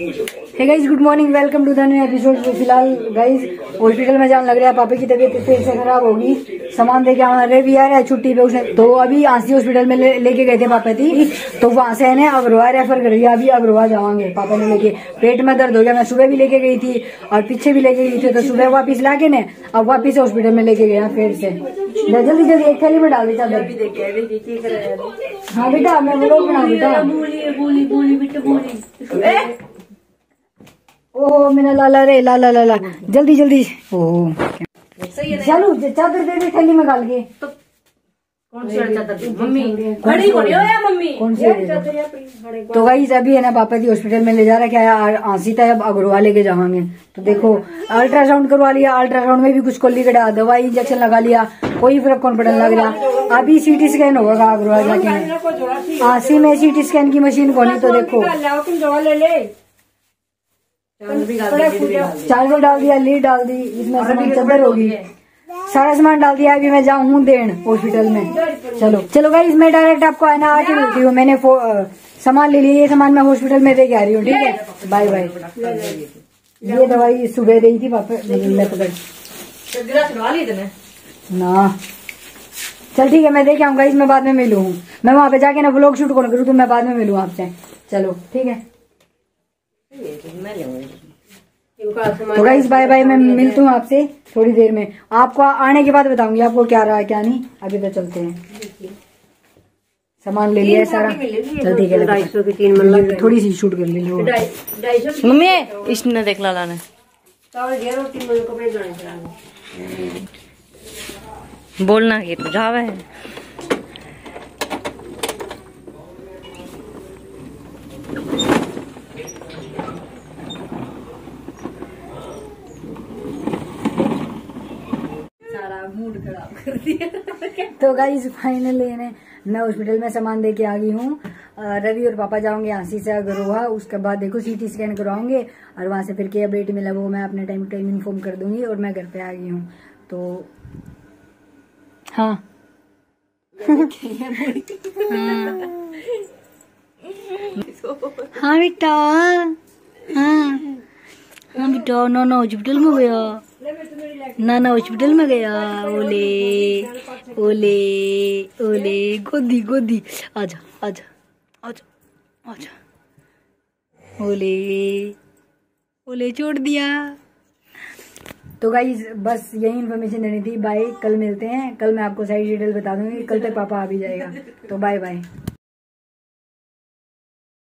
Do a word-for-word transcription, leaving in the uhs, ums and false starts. Hey guys, good morning, welcome to the new episode. फिलहाल guys hospital में जान लग रहा है, पापा की तबीयत फिर से खराब होगी। सामान देके हमारे भी आ रहा है छुट्टी पे, उसने तो अभी आंसी हॉस्पिटल में लेके ले गए थे पापा थी, तो वहां से है ना अबरोहा रेफर कर दिया। अभी अबरोहा जावांगे पापा ने लेके। पेट में दर्द हो गया, मैं सुबह भी लेके गई थी और पीछे भी लेके गई थी, तो सुबह वापिस ला के न अब वापिस हॉस्पिटल में लेके गया फिर से। जल्दी जल्दी एक थाली में डाल देता। हाँ बेटा, मैं व्लॉग बना बेटा। ओह मेरा लाला रे लाला लाला, जल्दी जल्दी। ओह चलो चादर दे दे थैली में डाल के। तो कौन सी चादर? मम्मी खड़ी हो या मम्मी कौन सी चादर? तो गाइस अभी है ना पापा जी हॉस्पिटल में ले जा रहा है। क्या आंसी तब अगरवाल लेके जावांगे। तो देखो अल्ट्रासाउंड करवा लिया, अल्ट्रासाउंड में भी कुछ को लिखा, दवाई इंजेक्शन लगा लिया, कोई फर्क कौन पड़ने लग रहा। अभी सीटी स्कैन होगा अगरवाल जाके। आंसी में सीटी स्कैन की मशीन खोली तो देखो चार्जर डाल दिया, लीड डाल दी, इसमें सामान चदर होगी, सारा सामान डाल दिया। अभी मैं जाऊँ देन हॉस्पिटल में। चलो चलो गाइस, मैं डायरेक्ट आपको आना आके मिलती हूँ। मैंने सामान ले लिया, ये सामान मैं हॉस्पिटल में दे के आ रही हूँ। ठीक है, बाय बाय। ये दवाई सुबह दी थी पापा ने पकड़ ना। चल ठीक है, मैं देख आऊँ गाइस, मैं बाद में मिलूँ। मैं वहाँ पे जाके ना व्लॉग शूट कौन करूँ, तो मैं बाद में मिलूँ आपसे। चलो ठीक है, तो गाइस बाय बाय। मैं मिलती हूँ आपसे थोड़ी देर में, आपको आने के बाद बताऊंगी आपको क्या रहा क्या नहीं। अभी तो चलते हैं, सामान ले लिया सारा। चल ठीक है, ढाई सौ की तीन मतलब थोड़ी सी शूट कर ली मम्मी। इसने देख लाला ने बोलना की जावे है। तो गाइस फाइनली मैं हॉस्पिटल में सामान देके आ गई हूँ। रवि और पापा जाओगे आंसी से अगरोहा, उसके बाद देखो सीटी स्कैन करवाओगे और वहां से फिर क्या अपडेट मिला वो मैं अपने टाइम टू टाइम इन्फॉर्म कर दूंगी। और मैं घर पे आ गई हूँ तो हाँ। हाँ बेटा, हाँ हाँ बेटा, नाना हॉस्पिटल में गया, नाना हॉस्पिटल में गया। ओले ओले ओले, गोदी गोदी, आजा आजा आजा आजा, ओले ओले, छोड़ दिया। तो गाइज बस यही इन्फॉर्मेशन देनी थी। बाय, कल मिलते हैं। कल मैं आपको सारी डिटेल बता दूंगी। कल तक पापा आ भी जाएगा। तो बाय बाय।